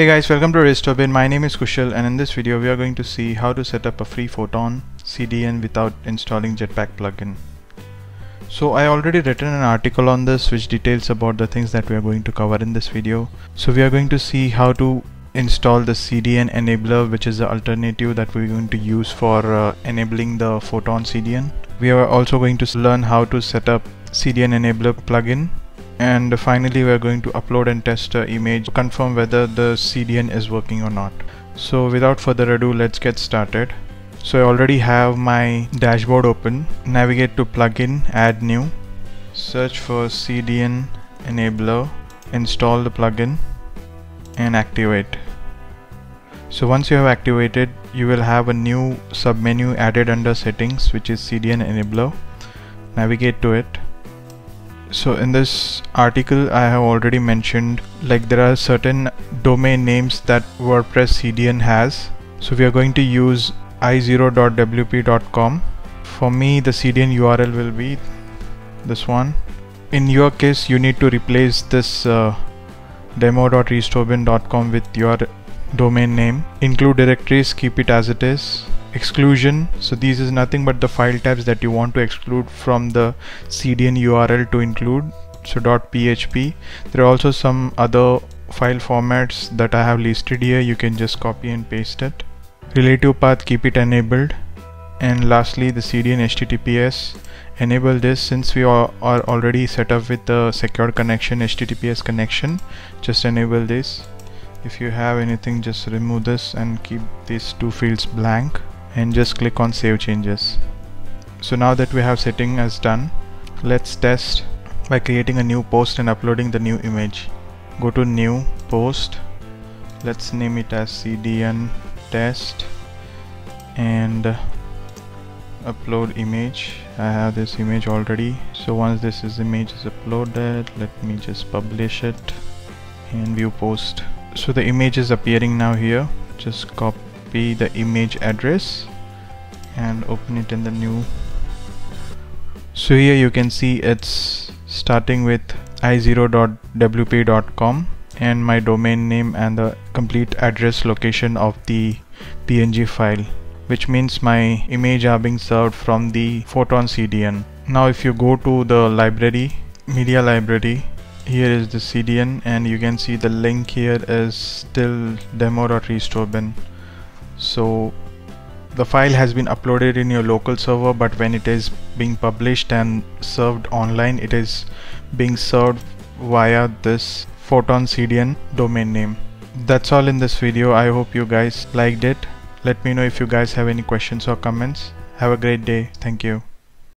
Hey guys, welcome to RestoreBin. My name is Kushal, and in this video we are going to see how to set up a free Photon CDN without installing Jetpack plugin. So I already written an article on this which details about the things that we are going to cover in this video. So we are going to see how to install the CDN Enabler, which is the alternative that we are going to use for enabling the Photon CDN. We are also going to learn how to set up CDN Enabler plugin. And finally, we are going to upload and test an image to confirm whether the CDN is working or not. So without further ado, let's get started. So I already have my dashboard open. Navigate to plugin, add new, search for CDN Enabler, install the plugin and activate. So once you have activated, you will have a new submenu added under settings, which is CDN Enabler. Navigate to it. So in this article I have already mentioned, like, there are certain domain names that WordPress CDN has. So we are going to use i0.wp.com. For me, the CDN URL will be this one. In your case, you need to replace this demo.restobin.com with your domain name. Include directories, keep it as it is. Exclusion, so these is nothing but the file types that you want to exclude from the CDN URL to include, so .php. There are also some other file formats that I have listed here. You can just copy and paste it. Relative path, keep it enabled. And lastly, the CDN HTTPS, enable this. Since we are already set up with the secure connection, HTTPS connection, just enable this. If you have anything, just remove this and keep these two fields blank. And just click on save changes. So now that we have setting as done, let's test by creating a new post and uploading the new image. Go to new post, let's name it as CDN test and upload image. I have this image already, so once this image is uploaded, let me just publish it and view post. So the image is appearing now here. Just copy the image address and open it in the new. So here you can see it's starting with i0.wp.com and my domain name and the complete address location of the PNG file, which means my image are being served from the Photon CDN. Now if you go to the library, media library, here is the CDN and you can see the link here is still demo.restobin. So the file has been uploaded in your local server, but when it is being published and served online, it is being served via this Photon CDN domain name. That's all in this video. I hope you guys liked it. Let me know if you guys have any questions or comments. Have a great day. Thank you.